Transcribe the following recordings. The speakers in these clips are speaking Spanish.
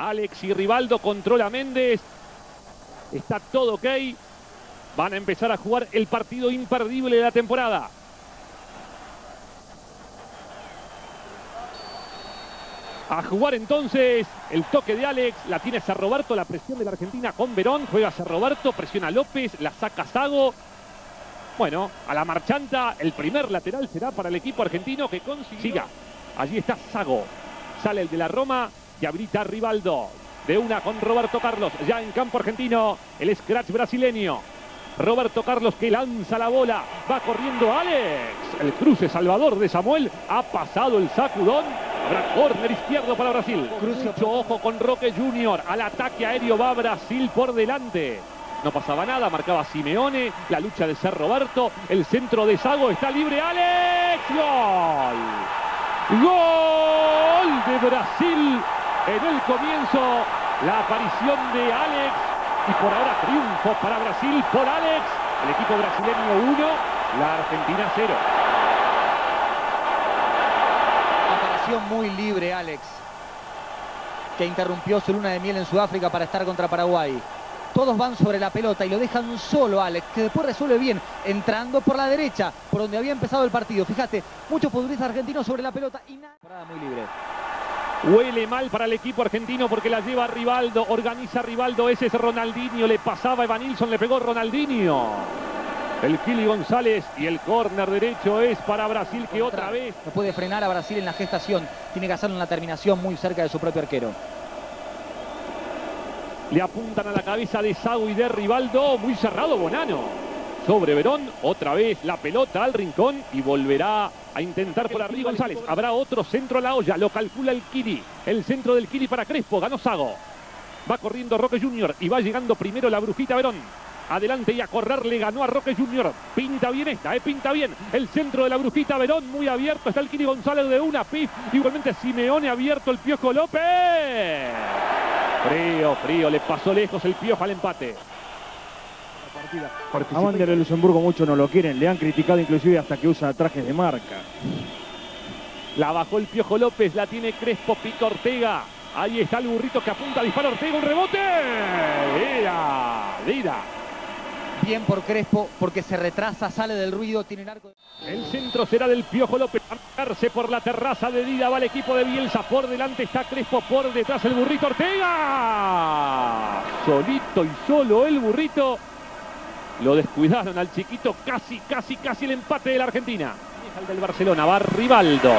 Alex y Rivaldo, controla Méndez. Está todo ok. Van a empezar a jugar el partido imperdible de la temporada. A jugar entonces el toque de Alex, la tiene Cerroberto, la presión de la Argentina con Verón, juega Cerroberto, presiona López, la saca Zago. Bueno, a la marchanta, el primer lateral será para el equipo argentino que consiga. Allí está Zago, sale el de la Roma y habilita Rivaldo. De una con Roberto Carlos, ya en campo argentino, el scratch brasileño. Roberto Carlos que lanza la bola, va corriendo Alex. El cruce salvador de Samuel, ha pasado el sacudón. Habrá córner izquierdo para Brasil. Cruce mucho ojo con Roque Junior. Al ataque aéreo va Brasil por delante. No pasaba nada, marcaba Simeone. La lucha de Cerroberto. El centro de Zago está libre. ¡Alex! ¡Gol! ¡Gol de Brasil! En el comienzo, la aparición de Alex. Y por ahora triunfo para Brasil por Alex. El equipo brasileño 1, la Argentina 0. Muy libre Alex, que interrumpió su luna de miel en Sudáfrica para estar contra Paraguay. Todos van sobre la pelota y lo dejan solo Alex, que después resuelve bien, entrando por la derecha, por donde había empezado el partido. Fíjate, muchos futbolistas argentinos sobre la pelota y nada. Parada muy libre. Huele mal para el equipo argentino porque la lleva Rivaldo, organiza Rivaldo, ese es Ronaldinho, le pasaba Evanilson, le pegó Ronaldinho. El Kily González y el córner derecho es para Brasil, que otra vez... No puede frenar a Brasil en la gestación. Tiene que hacer una terminación muy cerca de su propio arquero. Le apuntan a la cabeza de Zago y de Rivaldo. Muy cerrado Bonano. Sobre Verón, otra vez la pelota al rincón y volverá a intentar por arriba González. Habrá otro centro a la olla, lo calcula el Kily. El centro del Kily para Crespo, ganó Zago. Va corriendo Roque Junior y va llegando primero la brujita Verón. Adelante y a correr le ganó a Roque Junior. Pinta bien esta, pinta bien. El centro de la brujita Verón, muy abierto. Está el Kily González de una, pif. Igualmente Simeone abierto, el Piojo López. Frío, le pasó lejos el Piojo al empate. A Wander de Luxemburgo mucho no lo quieren. Le han criticado inclusive hasta que usa trajes de marca. La bajó el Piojo López, la tiene Crespo, Pito Ortega. Ahí está el burrito que apunta, dispara Ortega, un rebote. Dida. Bien por Crespo, porque se retrasa, sale del ruido, tiene el arco. El centro será del Piojo López. A marcarse por la terraza de Dida va el equipo de Bielsa. Por delante está Crespo, por detrás el burrito Ortega. Solito y solo el burrito. Lo descuidaron al chiquito. Casi el empate de la Argentina. El del Barcelona, va Rivaldo.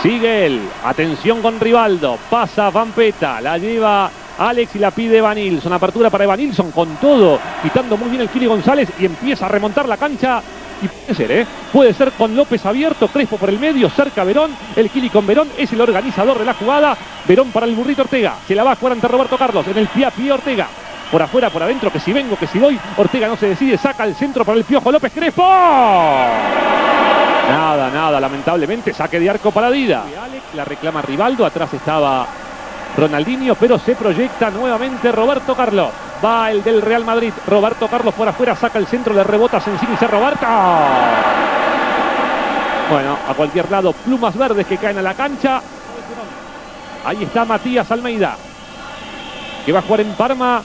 Sigue él. Atención con Rivaldo. Pasa Vampeta, la lleva... Alex y la pide Evanilson, apertura para Evanilson con todo, quitando muy bien el Kily González y empieza a remontar la cancha. Y puede ser, puede ser con López abierto, Crespo por el medio, cerca Verón, el Kily con Verón, es el organizador de la jugada. Verón para el burrito Ortega, se la va a jugar ante Roberto Carlos, en el pie a pie Ortega. Por afuera, por adentro, que si vengo, que si voy, Ortega no se decide, saca el centro para el Piojo López, Crespo. Nada, lamentablemente, saque de arco para Dida. Alex la reclama Rivaldo, atrás estaba... Ronaldinho, pero se proyecta nuevamente Roberto Carlos. Va el del Real Madrid. Roberto Carlos por afuera, saca el centro, le rebota Sensini y se Roberto. Bueno, a cualquier lado, plumas verdes que caen a la cancha. Ahí está Matías Almeida, que va a jugar en Parma,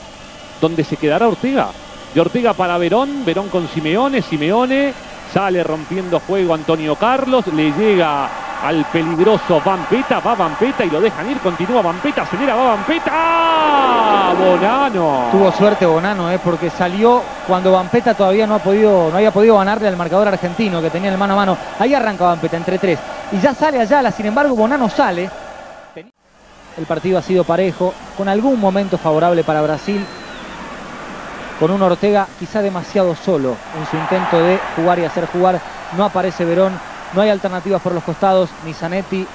donde se quedará Ortega. De Ortega para Verón, Verón con Simeone. Simeone sale rompiendo juego Antonio Carlos, le llega... al peligroso Vampeta, va Vampeta y lo dejan ir, continúa Vampeta, acelera, va Vampeta. ¡Ah! Bonano. Tuvo suerte Bonano, porque salió cuando Vampeta todavía no había podido ganarle al marcador argentino que tenía el mano a mano. Ahí arranca Vampeta entre tres y ya sale Ayala, sin embargo Bonano sale. El partido ha sido parejo, con algún momento favorable para Brasil, con un Ortega quizá demasiado solo en su intento de jugar y hacer jugar. No aparece Verón. No hay alternativas por los costados, ni Zanetti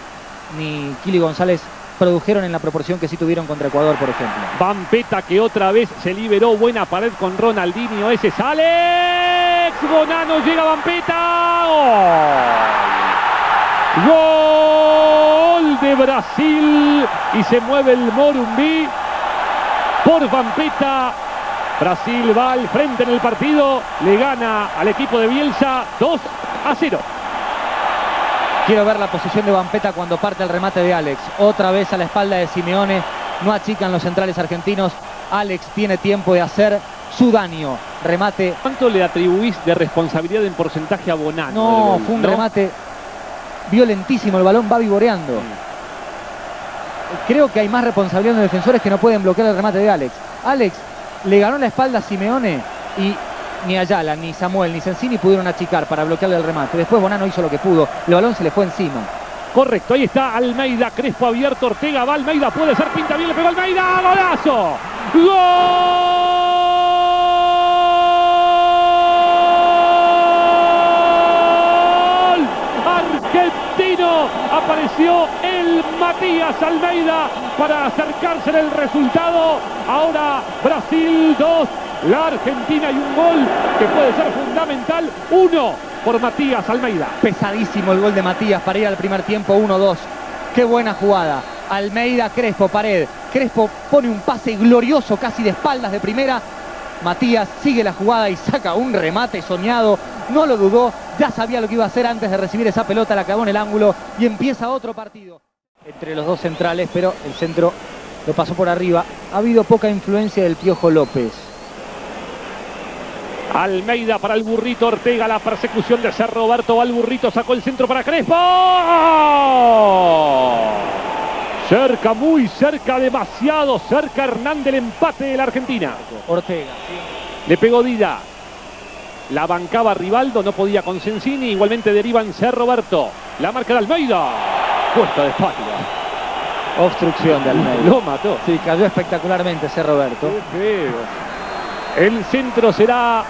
ni Kily González produjeron en la proporción que sí tuvieron contra Ecuador, por ejemplo. Vampeta que otra vez se liberó, buena pared con Ronaldinho, ese es Alex, Bonano, llega Vampeta, ¡gol! ¡Gol de Brasil! Y se mueve el Morumbi por Vampeta. Brasil va al frente en el partido, le gana al equipo de Bielsa 2-0. Quiero ver la posición de Vampeta cuando parte el remate de Alex. Otra vez a la espalda de Simeone. no achican los centrales argentinos. Alex tiene tiempo de hacer su daño. Remate. ¿Cuánto le atribuís de responsabilidad en porcentaje a Bonano? No, gol, fue un remate violentísimo. El balón va vivoreando. Creo que hay más responsabilidad de los defensores que no pueden bloquear el remate de Alex. Alex le ganó la espalda a Simeone y ni Ayala, ni Samuel, ni Sensini pudieron achicar para bloquearle el remate. Después Bonano hizo lo que pudo. El balón se le fue encima. Correcto, ahí está Almeida, Crespo abierto, Ortega, va Almeida, puede ser, pinta bien, le pegó Almeida, golazo. ¡Gol! Argentino, apareció el Matías Almeida para acercarse en el resultado. Ahora Brasil 2, la Argentina, y un gol que puede ser fundamental, 1 por Matías Almeida. Pesadísimo el gol de Matías para ir al primer tiempo 1-2. Qué buena jugada. Almeida, Crespo, pared. Crespo pone un pase glorioso, casi de espaldas de primera. Matías sigue la jugada y saca un remate soñado. No lo dudó, ya sabía lo que iba a hacer antes de recibir esa pelota. La cagó en el ángulo y empieza otro partido. Entre los dos centrales, pero el centro lo pasó por arriba. Ha habido poca influencia del Piojo López. Almeida para el burrito Ortega, la persecución de ser Roberto, va el burrito, sacó el centro para Crespo. Cerca, muy cerca, demasiado cerca Hernández, el empate de la Argentina. Ortega. Le pegó Dida. La bancaba Rivaldo, no podía con Sensini, igualmente deriva en ser Roberto. La marca de Almeida. Puesta de espalda. Obstrucción de Almeida. Lo mató. Sí, cayó espectacularmente ser Roberto. Qué feo. El centro será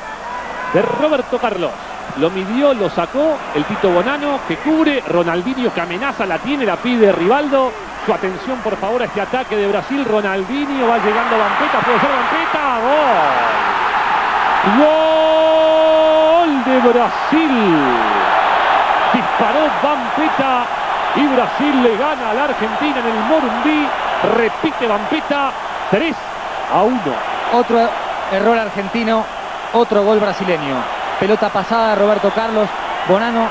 de Roberto Carlos. Lo midió, lo sacó el Pito Bonano, que cubre. Ronaldinho, que amenaza, la tiene, la pide Rivaldo. Su atención, por favor, a este ataque de Brasil. Ronaldinho, va llegando Vampeta, puede ser Vampeta. ¡Gol! ¡Gol de Brasil! Disparó Vampeta y Brasil le gana a la Argentina en el Morumbi. Repite Vampeta, 3-1. Otro error argentino, otro gol brasileño. Pelota pasada, Roberto Carlos. Bonano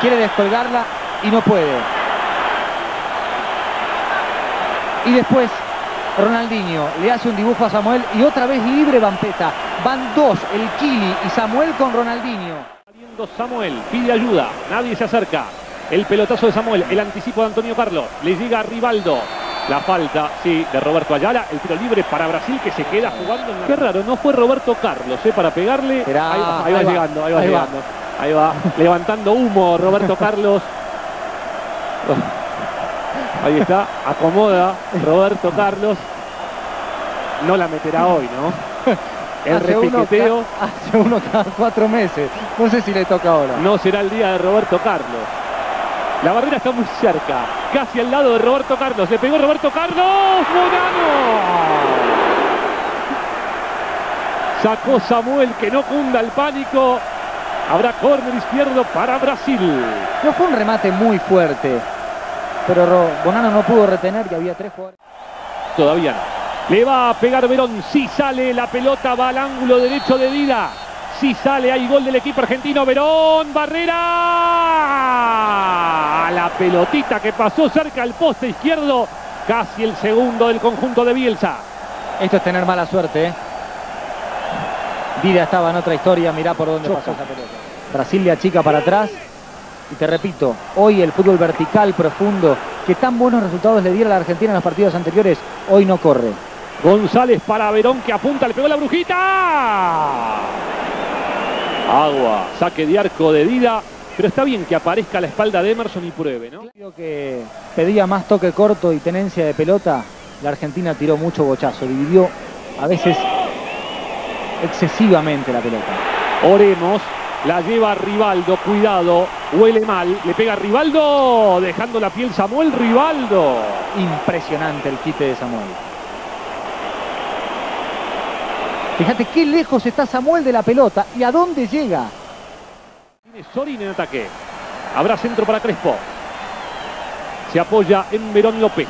quiere descolgarla y no puede. Y después Ronaldinho le hace un dibujo a Samuel y otra vez libre Vampeta. Van dos, el Kily y Samuel con Ronaldinho. Saliendo Samuel, pide ayuda, nadie se acerca. El pelotazo de Samuel, el anticipo de Antonio Carlos. Le llega a Rivaldo. La falta, sí, de Roberto Ayala. El tiro libre para Brasil, que se queda jugando. Qué raro, no fue Roberto Carlos para pegarle. Ahí va llegando. Levantando humo Roberto Carlos. Ahí está, acomoda Roberto Carlos. No la meterá hoy, ¿no? El repiqueteo. Hace uno cada 4 meses. No sé si le toca ahora. No será el día de Roberto Carlos. La barrera está muy cerca, casi al lado de Roberto Carlos. Le pegó Roberto Carlos. ¡Bonano! Sacó Samuel, que no cunda el pánico. Habrá córner izquierdo para Brasil. No fue un remate muy fuerte, pero Bonano no pudo retener, que había 3 jugadores. Todavía no. Le va a pegar Verón. Sí sale la pelota, va al ángulo derecho de Dida. Sí sale, hay gol del equipo argentino. Verón, barrera. La pelotita que pasó cerca al poste izquierdo, casi el segundo del conjunto de Bielsa. Esto es tener mala suerte, ¿eh? Dida estaba en otra historia, mirá por dónde pasó esa pelota. Brasil le achica para atrás. Y te repito, hoy el fútbol vertical, profundo, que tan buenos resultados le diera a la Argentina en los partidos anteriores, hoy no corre. González para Verón, que apunta, le pegó la brujita. Agua, saque de arco de Dida. Pero está bien que aparezca a la espalda de Emerson y pruebe, ¿no? Creo que pedía más toque corto y tenencia de pelota. La Argentina tiró mucho bochazo, dividió a veces excesivamente la pelota. Oremos, la lleva Rivaldo, cuidado, huele mal, le pega Rivaldo, dejando la piel Samuel, Rivaldo. Impresionante el quite de Samuel. Fíjate qué lejos está Samuel de la pelota y a dónde llega. Sorin en ataque. Habrá centro para Crespo. Se apoya en Verón López.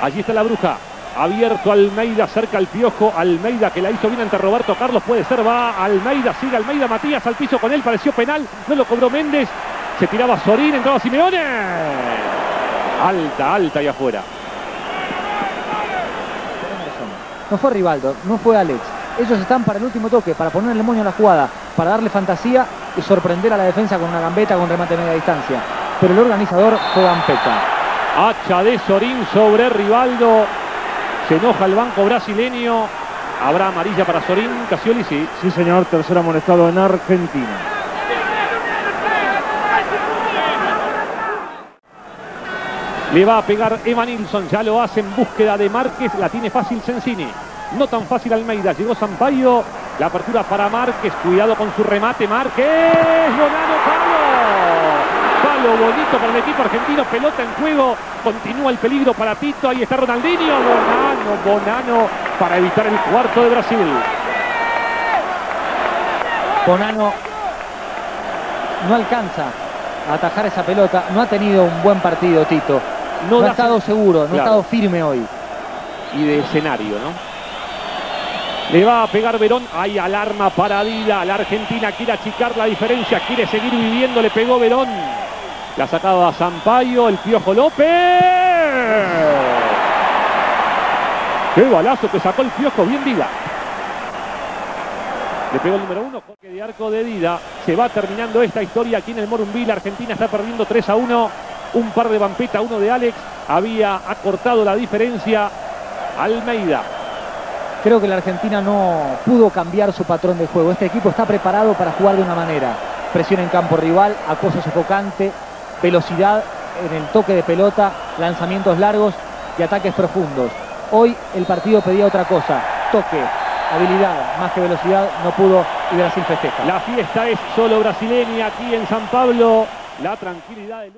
Allí está la bruja. Abierto Almeida, cerca al Piojo. Almeida, que la hizo bien ante Roberto Carlos. Puede ser, va Almeida, sigue Almeida. Matías al piso con él, pareció penal. No lo cobró Méndez. Se tiraba Sorin, entraba Simeone. Alta, alta y afuera. No fue Rivaldo, no fue Alex. Ellos están para el último toque, para ponerle moño a la jugada, para darle fantasía y sorprender a la defensa con una gambeta, con remate de media distancia. Pero el organizador fue Vampeta. Hacha de Sorin sobre Rivaldo. Se enoja el banco brasileño. Habrá amarilla para Sorin. Casioli, sí. Sí, señor. Tercer amonestado en Argentina. Le va a pegar Evanilson. Ya lo hace en búsqueda de Márquez. La tiene fácil Sensini. No tan fácil Almeida. Llegó Sampaio. La apertura para Márquez. Cuidado con su remate. Márquez. Bonano, palo. Palo bonito para el equipo argentino. Pelota en juego. Continúa el peligro para Pito. Ahí está Ronaldinho. Bonano para evitar el cuarto de Brasil. Bonano no alcanza a atajar esa pelota. No ha tenido un buen partido, Tito. No ha estado seguro, no ha estado firme hoy. Y de escenario, ¿no? Le va a pegar Verón. Hay alarma para Dida. La Argentina quiere achicar la diferencia, quiere seguir viviendo. Le pegó Verón. La sacaba Sampaio, el Piojo López. ¡Qué balazo que sacó el Piojo! Bien Dida. Le pegó el número 1, Jorge de arco de Dida. Se va terminando esta historia aquí en el Morumbi. La Argentina está perdiendo 3-1. Un par de Vampeta, uno de Alex. Había acortado la diferencia Almeida. Creo que la Argentina no pudo cambiar su patrón de juego. Este equipo está preparado para jugar de una manera. Presión en campo rival, acoso sofocante, velocidad en el toque de pelota, lanzamientos largos y ataques profundos. Hoy el partido pedía otra cosa. Toque, habilidad, más que velocidad. No pudo y Brasil festeja. La fiesta es solo brasileña aquí en San Pablo. La tranquilidad de